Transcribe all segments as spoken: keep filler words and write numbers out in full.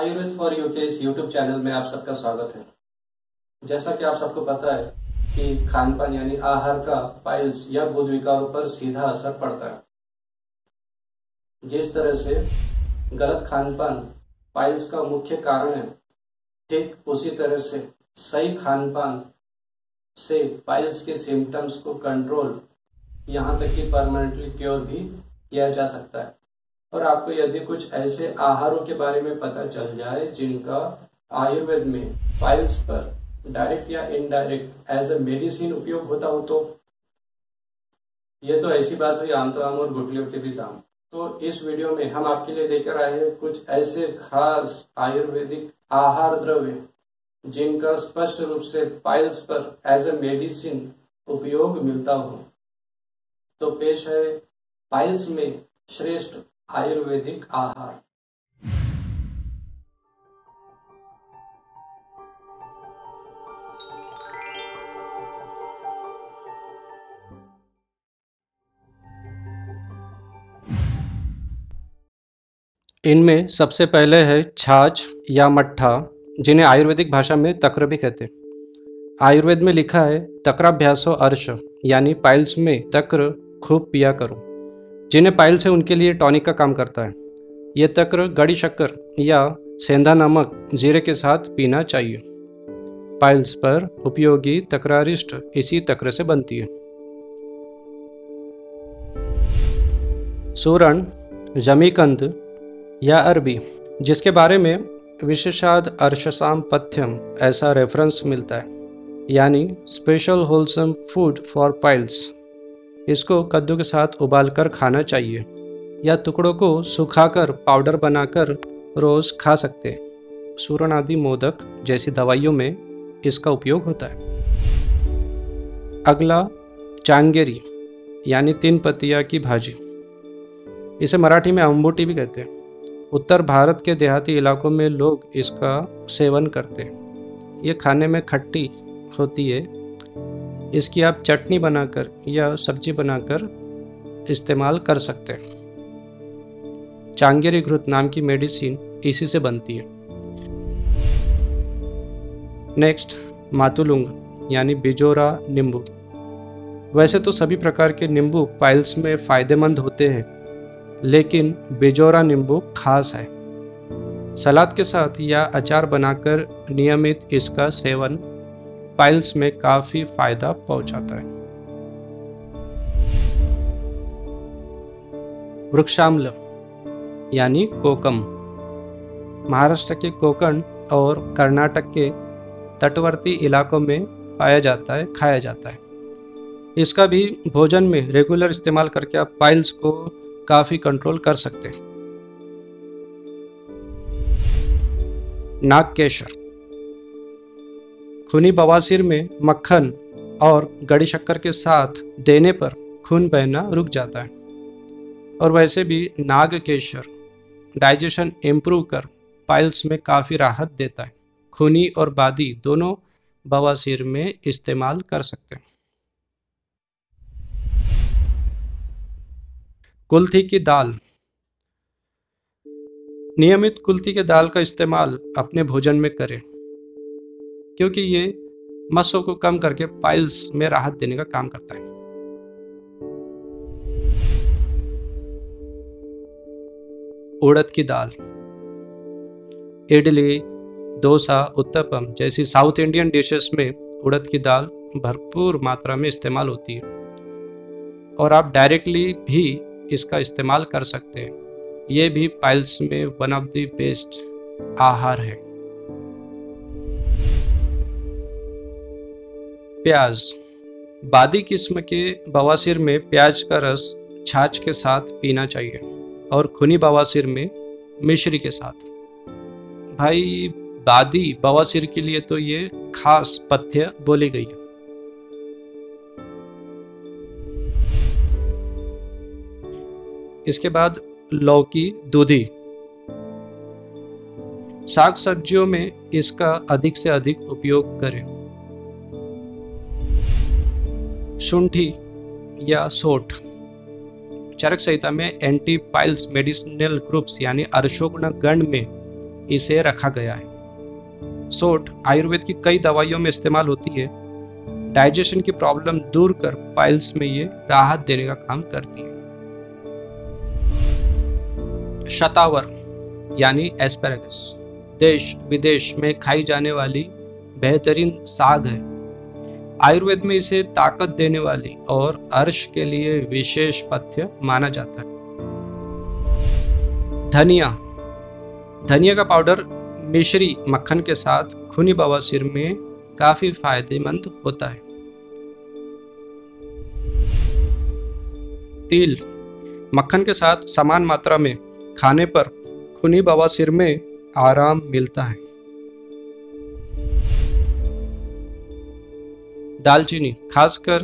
Ayurveda for you के इस YouTube channel में आप सबका स्वागत है। जैसा कि आप सबको पता है कि खान पान यानी आहार का पाइल्स या बोध विकारों पर सीधा असर पड़ता है। जिस तरह से गलत खान पान पाइल्स का मुख्य कारण है, ठीक उसी तरह से सही खान पान से पाइल्स के सिम्टम्स को कंट्रोल, यहाँ तक कि परमानेंटली क्योर भी किया जा सकता है। और आपको यदि कुछ ऐसे आहारों के बारे में पता चल जाए जिनका आयुर्वेद में पाइल्स पर डायरेक्ट या इनडायरेक्ट एज ए मेडिसिन उपयोग होता हो तो ये तो ऐसी बात हुई आम तो आम और गुठलियों के भी दाम। तो इस वीडियो में हम आपके लिए लेकर आए हैं कुछ ऐसे खास आयुर्वेदिक आहार द्रव्य जिनका स्पष्ट रूप से पाइल्स पर एज ए मेडिसिन उपयोग मिलता हो। तो पेश है पाइल्स में श्रेष्ठ आयुर्वेदिक आहार। इनमें सबसे पहले है छाछ या मट्ठा, जिन्हें आयुर्वेदिक भाषा में तक्र भी कहते हैं। आयुर्वेद में लिखा है तक्राभ्यासो अर्श, यानी पाइल्स में तक्र खूब पिया करो, जिन्हें पाइल्स है उनके लिए टॉनिक का काम करता है। ये तक्र गड़ी शक्कर या सेंधा नमक जीरे के साथ पीना चाहिए। पाइल्स पर उपयोगी तक्रारिष्ट इसी तक्र से बनती है। सूरण, जमीकंद या अरबी, जिसके बारे में विशेषार्थ अर्शसाम पथ्यम ऐसा रेफरेंस मिलता है, यानी special wholesome food for piles. इसको कद्दू के साथ उबालकर खाना चाहिए या टुकड़ों को सुखाकर पाउडर बनाकर रोज़ खा सकते हैं। सूरण आदि मोदक जैसी दवाइयों में इसका उपयोग होता है। अगला चांगेरी यानी तीन पत्तिया की भाजी, इसे मराठी में अंबूटी भी कहते हैं। उत्तर भारत के देहाती इलाकों में लोग इसका सेवन करते हैं। ये खाने में खट्टी होती है। इसकी आप चटनी बनाकर या सब्जी बनाकर इस्तेमाल कर सकते हैं। चांगेरी घृत नाम की मेडिसिन इसी से बनती है। नेक्स्ट मातुलुंग यानी बिजोरा नींबू। वैसे तो सभी प्रकार के नींबू पाइल्स में फायदेमंद होते हैं, लेकिन बिजोरा नींबू खास है। सलाद के साथ या अचार बनाकर नियमित इसका सेवन पाइल्स में काफी फायदा पहुंचाता है। वृक्षामल यानी कोकम, महाराष्ट्र के कोकण और कर्नाटक के तटवर्ती इलाकों में पाया जाता है, खाया जाता है। इसका भी भोजन में रेगुलर इस्तेमाल करके आप पाइल्स को काफी कंट्रोल कर सकते हैं। नागकेशर, खूनी बवासीर में मक्खन और गड़ी शक्कर के साथ देने पर खून बहना रुक जाता है। और वैसे भी नागकेशर डाइजेशन इम्प्रूव कर पाइल्स में काफ़ी राहत देता है। खूनी और बादी दोनों बवासीर में इस्तेमाल कर सकते हैं। कुलथी की दाल, नियमित कुलथी के दाल का इस्तेमाल अपने भोजन में करें, क्योंकि ये मस्सों को कम करके पाइल्स में राहत देने का काम करता है। उड़द की दाल इडली, डोसा, उत्तपम जैसी साउथ इंडियन डिशेस में उड़द की दाल भरपूर मात्रा में इस्तेमाल होती है और आप डायरेक्टली भी इसका इस्तेमाल कर सकते हैं। ये भी पाइल्स में वन ऑफ द बेस्ट आहार है। प्याज, बादी किस्म के बवासीर में प्याज का रस छाछ के साथ पीना चाहिए और खूनी बवासीर में मिश्री के साथ। भाई बादी बवासीर के लिए तो ये खास पथ्य बोली गई है। इसके बाद लौकी दूधी, साग सब्जियों में इसका अधिक से अधिक उपयोग करें। शुंठी या सोट, चरक संहिता में एंटी पाइल्स मेडिसिनल ग्रुप्स यानी अर्शोग्न गण में इसे रखा गया है। सोट आयुर्वेद की कई दवाइयों में इस्तेमाल होती है। डाइजेशन की प्रॉब्लम दूर कर पाइल्स में ये राहत देने का काम करती है। शतावर यानी एस्पेरेगस देश विदेश में खाई जाने वाली बेहतरीन साग है। आयुर्वेद में इसे ताकत देने वाली और अर्श के लिए विशेष पथ्य माना जाता है। धनिया धनिया का पाउडर मिश्री मक्खन के साथ खूनी बवासीर में काफी फायदेमंद होता है। तिल मक्खन के साथ समान मात्रा में खाने पर खूनी बवासीर में आराम मिलता है। दालचीनी खासकर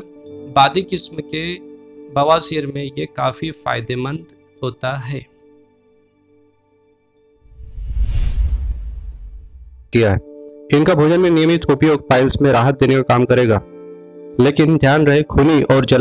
बादी किस्म के बवासीर में ये काफी फायदेमंद होता है। किया है इनका भोजन में नियमित उपयोग पाइल्स में राहत देने का काम करेगा, लेकिन ध्यान रहे खूनी और जल